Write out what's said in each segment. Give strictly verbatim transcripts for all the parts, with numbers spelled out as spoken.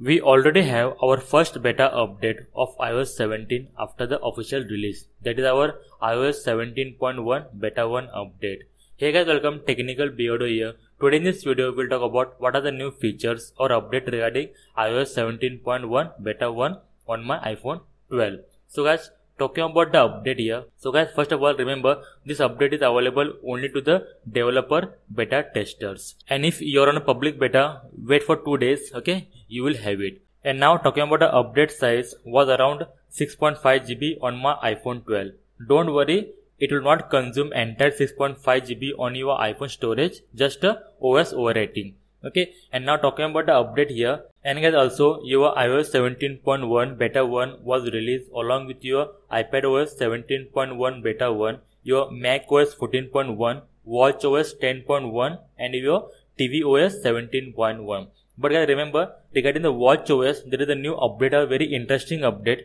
We already have our first beta update of i O S seventeen after the official release. That is our i O S seventeen point one beta one update. Hey guys, welcome, Technical Beardo here. Today in this video, we will talk about what are the new features or update regarding i O S seventeen point one beta one on my iPhone twelve. So guys, talking about the update here. So guys, first of all, remember this update is available only to the developer beta testers. And if you're on a public beta, wait for two days, okay, you will have it. And now talking about the update size was around six point five gigabytes on my iPhone twelve. Don't worry, it will not consume entire six point five gigabytes on your iPhone storage, just a O S overwriting. Okay, and now talking about the update here. And guys, also your i O S seventeen point one beta one was released along with your iPadOS seventeen point one beta one, your macOS fourteen point one, watchOS ten point one and your tvOS seventeen point one. But guys, remember, regarding the watchOS, there is a new update, a very interesting update.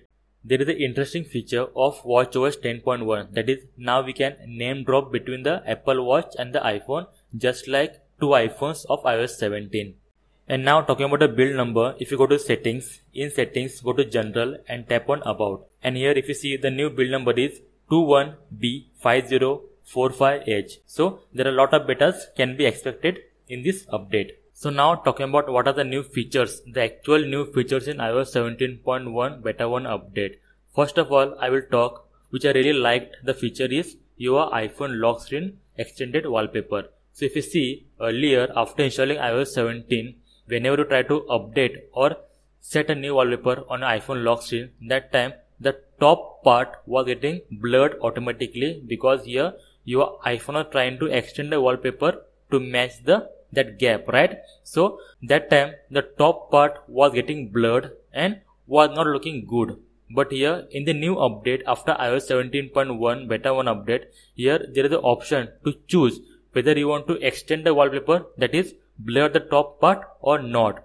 There is an interesting feature of watchOS ten point one, that is, now we can name drop between the Apple Watch and the iPhone, just like two iPhones of i O S seventeen. And now talking about the build number, if you go to settings, in settings go to general and tap on about. And here if you see, the new build number is twenty-one B five zero four five H. So there are a lot of betas can be expected in this update. So now talking about what are the new features, the actual new features in i O S seventeen point one beta one update. First of all, I will talk which I really liked. The feature is your iPhone lock screen extended wallpaper. So if you see, earlier after installing i O S seventeen, whenever you try to update or set a new wallpaper on an iPhone lock screen, that time the top part was getting blurred automatically, because here your iPhone are trying to extend the wallpaper to match the that gap, right? So that time the top part was getting blurred and was not looking good. But here in the new update after i O S seventeen point one beta one update, here there is an option to choose whether you want to extend the wallpaper, that is blur the top part or not.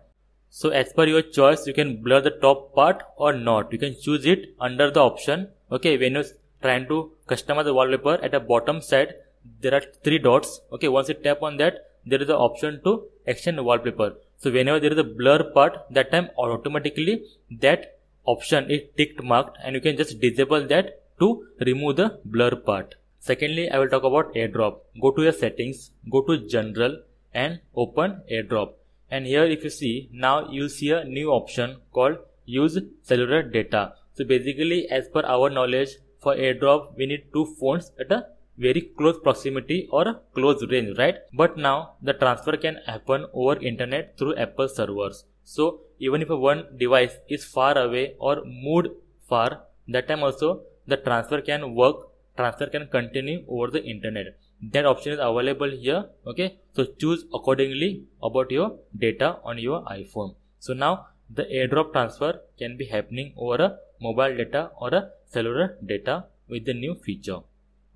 So as per your choice, you can blur the top part or not. You can choose it under the option. Okay, when you're trying to customize the wallpaper, at the bottom side there are three dots. Okay, once you tap on that, there is the option to extend the wallpaper. So whenever there is a blur part, that time automatically that option is ticked marked and you can just disable that to remove the blur part. Secondly, I will talk about AirDrop. Go to your settings, go to general and open AirDrop. And here if you see, now you see a new option called use cellular data. So basically, as per our knowledge, for AirDrop we need two phones at a very close proximity or a close range, right? But now the transfer can happen over internet through Apple servers. So even if one device is far away or moved far, that time also the transfer can work. Transfer can continue over the internet. That option is available here. Okay, so choose accordingly about your data on your iPhone. So now the AirDrop transfer can be happening over a mobile data or a cellular data with the new feature.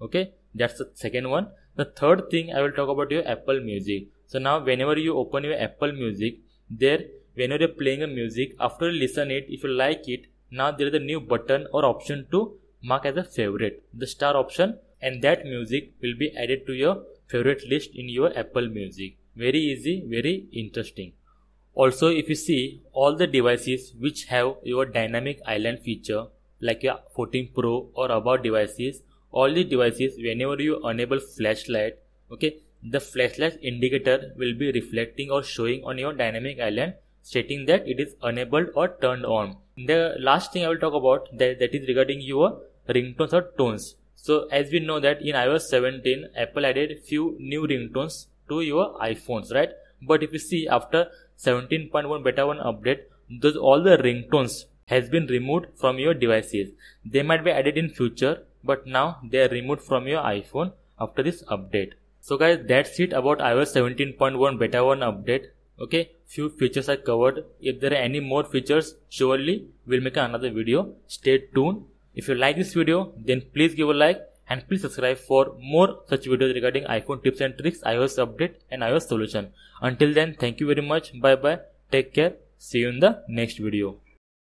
Okay, that's the second one. The third thing I will talk about your Apple Music. So now whenever you open your Apple Music, there whenever you're playing a music, after you listen it, if you like it, now there is a new button or option to mark as a favorite, the star option, and that music will be added to your favorite list in your Apple Music. Very easy, very interesting. Also, if you see, all the devices which have your Dynamic Island feature, like your fourteen Pro or above devices, all the devices, whenever you enable flashlight, okay, the flashlight indicator will be reflecting or showing on your Dynamic Island, stating that it is enabled or turned on. The last thing I will talk about, that, that is regarding your ringtones or tones. So as we know that in i O S seventeen, Apple added few new ringtones to your iPhones, right? But if you see, after seventeen point one beta one update, those all the ringtones has been removed from your devices. They might be added in future, but now they are removed from your iPhone after this update. So guys, that's it about i O S seventeen point one beta one update. Okay, few features are covered. If there are any more features, surely we'll make another video. Stay tuned. If you like this video, then please give a like and please subscribe for more such videos regarding iPhone tips and tricks, iOS update and iOS solution. Until then, thank you very much. Bye bye. Take care. See you in the next video.